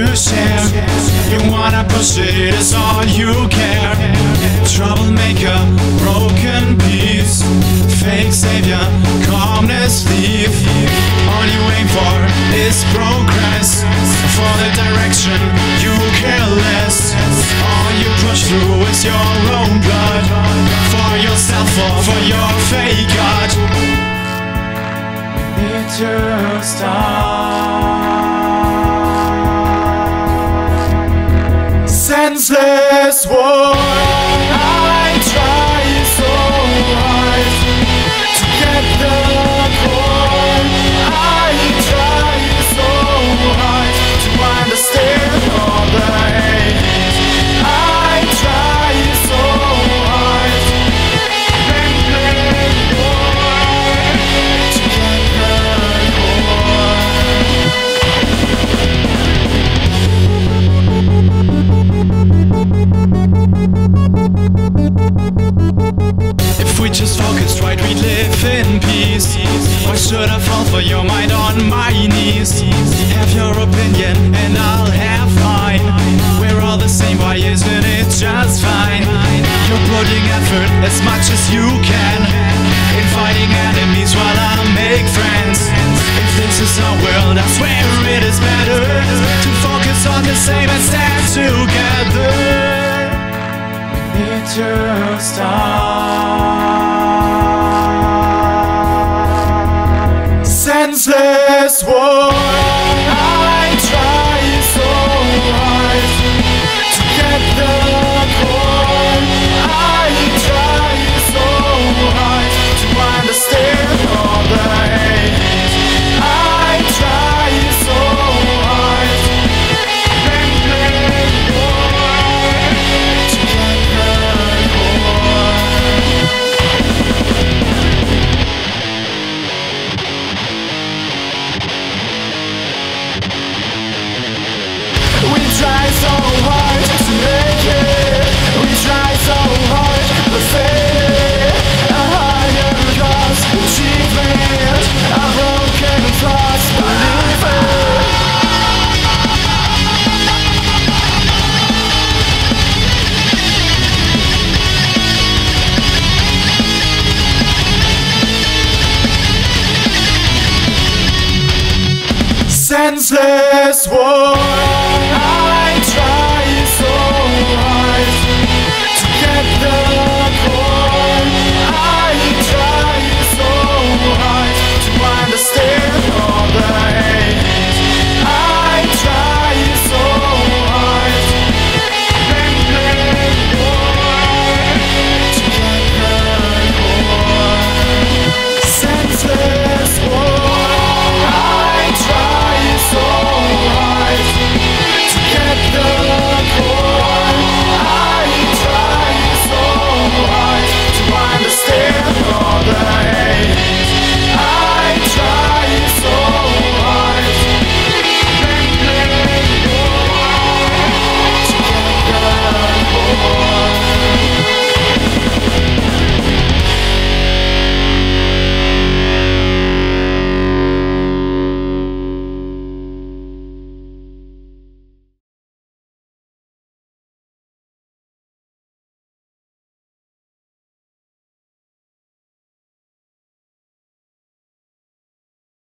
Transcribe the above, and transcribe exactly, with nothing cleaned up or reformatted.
illusion. You wanna push it, it's all you care. Troublemaker, broken piece, fake savior, calmness thief. All you aim for is progress. For the direction, you care less. All you push through is your own blood. For yourself or for your fake god. Little star, senseless war. I try so hard to get the core. I try so hard to understand all the hate. I try so hard and play war to get the should I fall for your mind on my knees? Have your opinion and I'll have mine. We're all the same, why isn't it just fine? Your bloating effort as much as you can in fighting enemies while I make friends. If this is our world, I swear it is better to focus on the same and stand together. Little star, senseless war. I try so hard to get the core. I try so hard to understand all the hate. I try so hard and play war to get the core. We try so hard to make it. We try so hard to fade. A higher cause, achievement. A broken cross, believe it. Senseless war.